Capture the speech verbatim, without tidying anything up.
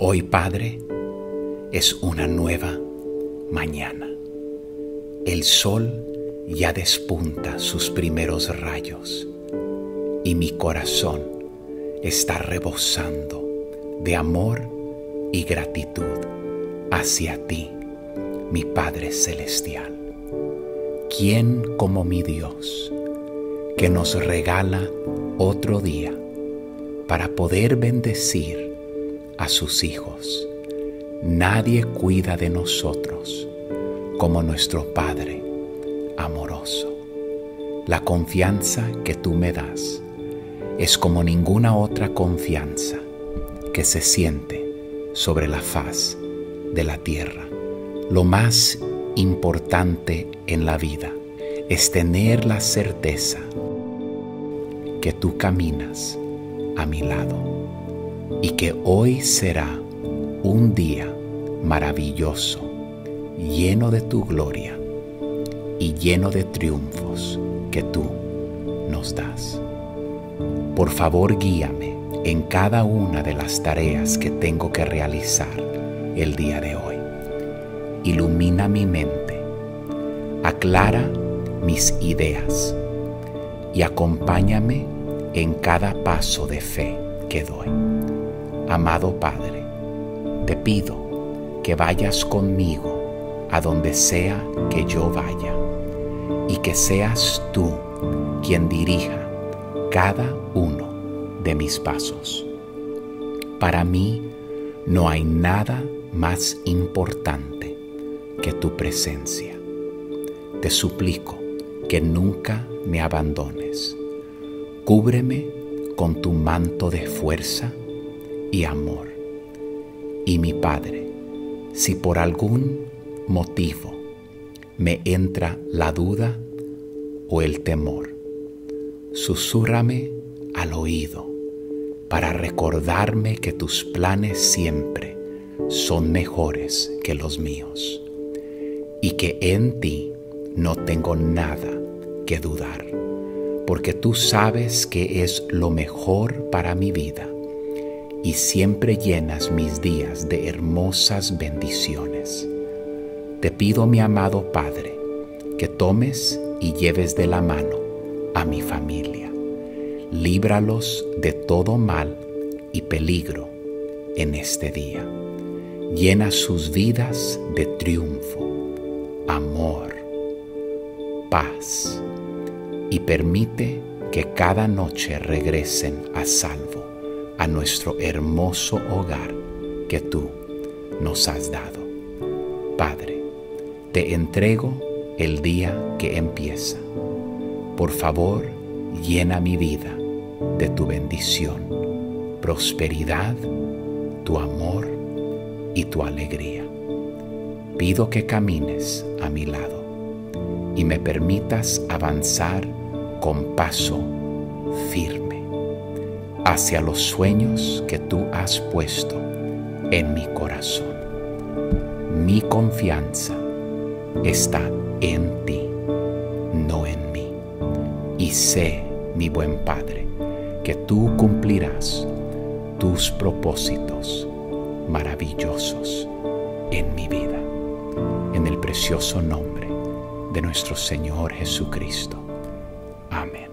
Hoy, Padre, es una nueva mañana. El sol ya despunta sus primeros rayos y mi corazón está rebosando de amor y gratitud hacia ti, mi Padre Celestial. ¿Quién como mi Dios, que nos regala otro día para poder bendecir a sus hijos? Nadie cuida de nosotros como nuestro Padre amoroso. La confianza que tú me das es como ninguna otra confianza que se siente sobre la faz de la tierra. Lo más importante en la vida es tener la certeza que tú caminas a mi lado y que hoy será un día maravilloso, lleno de tu gloria y lleno de triunfos que tú nos das. Por favor, guíame en cada una de las tareas que tengo que realizar el día de hoy. Ilumina mi mente, aclara mis ideas y acompáñame en cada paso de fe que doy. Amado Padre, te pido que vayas conmigo a donde sea que yo vaya y que seas tú quien dirija cada uno de mis pasos. Para mí no hay nada más importante que tu presencia. Te suplico que nunca me abandones. Cúbreme con tu manto de fuerza y amor. Y mi Padre, si por algún motivo me entra la duda o el temor, susúrrame al oído para recordarme que tus planes siempre son mejores que los míos y que en ti no tengo nada que dudar, porque tú sabes que es lo mejor para mi vida y siempre llenas mis días de hermosas bendiciones. Te pido, mi amado Padre, que tomes y lleves de la mano a mi familia. Líbralos de todo mal y peligro en este día. Llena sus vidas de triunfo, amor, paz, y permite que cada noche regresen a salvo a nuestro hermoso hogar que tú nos has dado. Padre, te entrego el día que empieza. Por favor, llena mi vida de tu bendición, prosperidad, tu amor y tu alegría. Pido que camines a mi lado y me permitas avanzar con paso firme hacia los sueños que tú has puesto en mi corazón. Mi confianza está en ti, no en mí. Y sé, mi buen Padre, que tú cumplirás tus propósitos maravillosos en mi vida. En el precioso nombre de nuestro Señor Jesucristo. Amén.